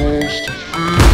supposed to feel.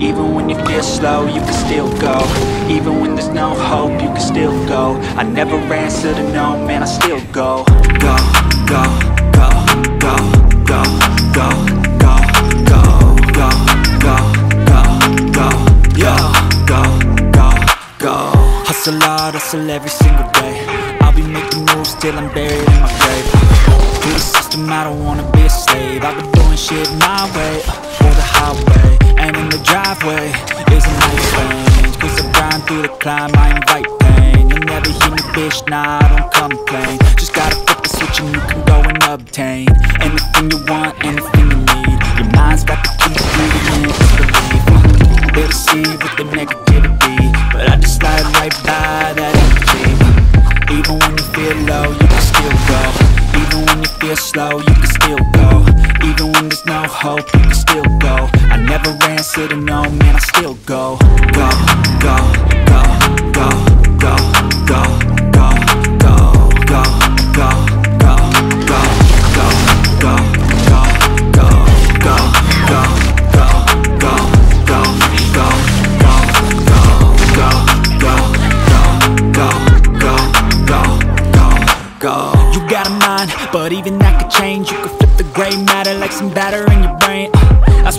Even when you feel slow, you can still go. Even when there's no hope, you can still go. I never answer to no, man, I still go. Go, go, go, go, go, go, go, go, go, go, go, go, go, go, go, go. Hustle hard, hustle every single day. I'll be making moves till I'm buried in my grave. To the system, I don't wanna be a slave. I've been doing shit my way, or the highway. And in the driveway is a nice range. Cause I grind through the climb, I invite pain. You'll never hear me, bitch, nah, I don't complain. Just gotta flip the switch and you can go and obtain anything you want, anything you need. Your mind's got the key to the end. They deceive with the negativity, but I just slide right by that energy. Even when you feel low, you can still go. Even when you feel slow, you can still go. Even when there's no hope, you can still go. I never answer to no, man, I still go. Go, go, go, go, go, go, go, go, go, go, go, go, go, go, go, go, go, go, go, go, go, go, go, go, go, go. You got a mind, but even that could change. You could flip the gray matter like some batter in your brain. That's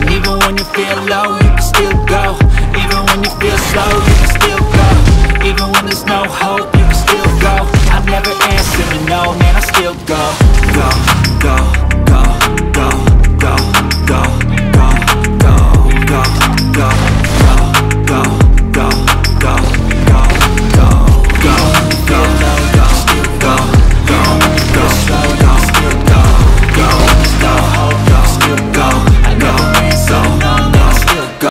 And even when you feel low,